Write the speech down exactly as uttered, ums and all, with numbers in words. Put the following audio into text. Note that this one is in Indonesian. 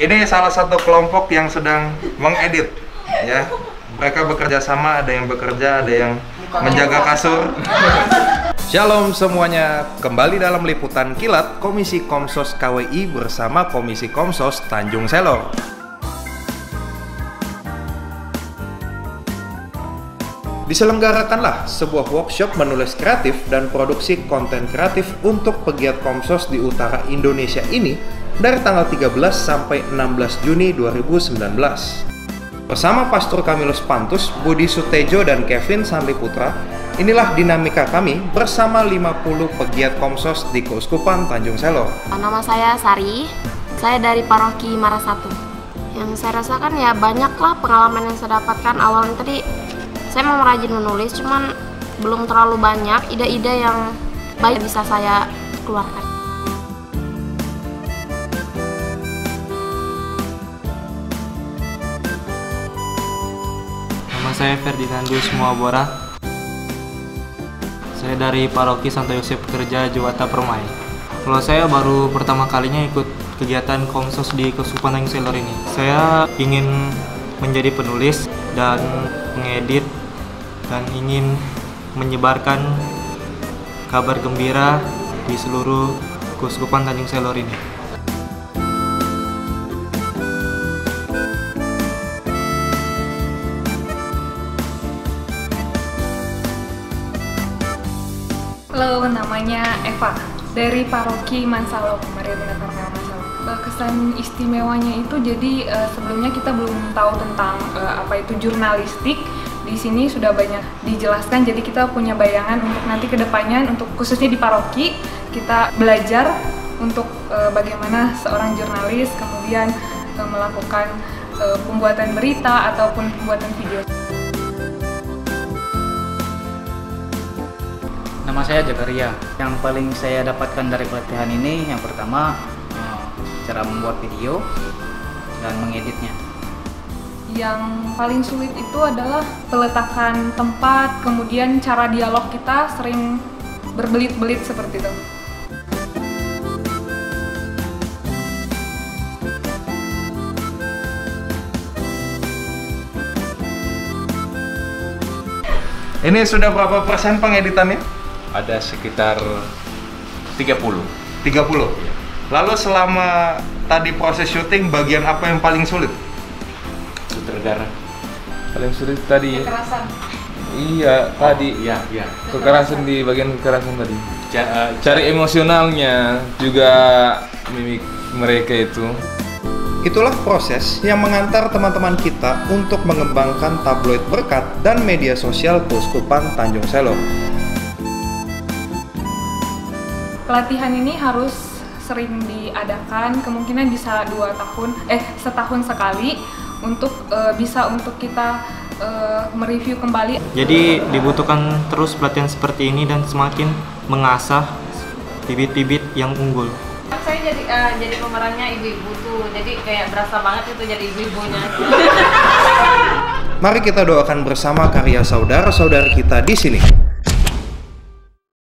Ini salah satu kelompok yang sedang mengedit, ya. Mereka bekerja sama, ada yang bekerja, ada yang menjaga kasur. Shalom semuanya, kembali dalam Liputan Kilat Komisi Komsos K W I bersama Komisi Komsos Tanjung Selor. Diselenggarakanlah sebuah workshop menulis kreatif dan produksi konten kreatif untuk pegiat Komsos di utara Indonesia ini dari tanggal tiga belas sampai enam belas Juni dua ribu sembilan belas. Bersama Pastor Kamilus Pantus, Budi Sutejo, dan Kevin Sandi Putra, inilah dinamika kami bersama lima puluh pegiat Komsos di Keuskupan Tanjung Selor. Nama saya Sari, saya dari Paroki Mansalop. Yang saya rasakan ya banyaklah pengalaman yang saya dapatkan. Awalnya tadi saya memang rajin menulis, cuman belum terlalu banyak ide-ide yang baik bisa saya keluarkan. Saya Ferdinandius Muabora. Saya dari Paroki Santo Yusuf kerja Juwata Permai. Kalau saya baru pertama kalinya ikut kegiatan Komsos di Keuskupan Tanjung Selor ini. Saya ingin menjadi penulis dan mengedit dan ingin menyebarkan kabar gembira di seluruh Keuskupan Tanjung Selor ini. Halo, namanya Eva dari Paroki Mansalop, Maria B. Karnia Mansalop. Kesan istimewanya itu, jadi sebelumnya kita belum tahu tentang apa itu jurnalistik. Di sini sudah banyak dijelaskan, jadi kita punya bayangan untuk nanti kedepannya, untuk khususnya di paroki kita belajar untuk bagaimana seorang jurnalis kemudian melakukan pembuatan berita ataupun pembuatan video. Nama saya Zakaria. Yang paling saya dapatkan dari pelatihan ini, yang pertama cara membuat video dan mengeditnya. Yang paling sulit itu adalah peletakan tempat, kemudian cara dialog kita sering berbelit-belit seperti itu. Ini sudah berapa persen pengeditannya? Ada sekitar tiga puluh. tiga puluh? Lalu selama tadi proses syuting, bagian apa yang paling sulit? Sutradara. Paling sulit tadi. Kekerasan. Iya, oh, tadi. Iya, iya. Kekerasan, kekerasan di bagian kekerasan tadi. Ca uh, cari emosionalnya, juga mimik mereka itu. Itulah proses yang mengantar teman-teman kita untuk mengembangkan tabloid berkat dan media sosial Keuskupan Tanjung Selor. Pelatihan ini harus sering diadakan, kemungkinan bisa dua tahun, eh setahun sekali untuk e, bisa untuk kita e, mereview kembali. Jadi dibutuhkan terus pelatihan seperti ini dan semakin mengasah bibit-bibit yang unggul. Saya jadi uh, jadi pemerannya ibu-ibu tuh, jadi kayak berasa banget itu jadi ibu-ibunya. Mari kita doakan bersama karya saudara-saudara kita di sini.